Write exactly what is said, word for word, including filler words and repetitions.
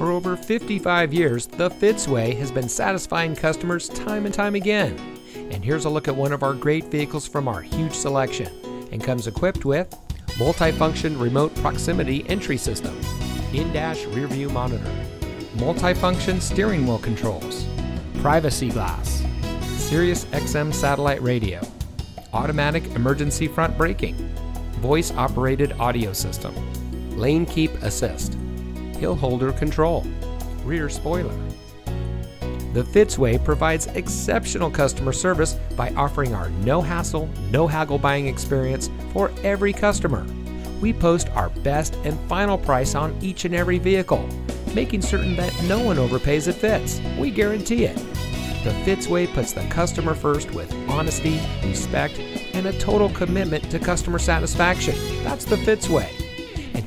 For over fifty-five years, the Fitzway has been satisfying customers time and time again. And here's a look at one of our great vehicles from our huge selection, and comes equipped with multifunction remote proximity entry system, in-dash rear view monitor, multifunction steering wheel controls, privacy glass, Sirius X M satellite radio, automatic emergency front braking, voice operated audio system, lane keep assist, hill holder control, rear spoiler. The Fitzway provides exceptional customer service by offering our no-hassle, no-haggle buying experience for every customer. We post our best and final price on each and every vehicle, making certain that no one overpays at Fitz. We guarantee it. The Fitzway puts the customer first with honesty, respect, and a total commitment to customer satisfaction. That's the Fitzway. And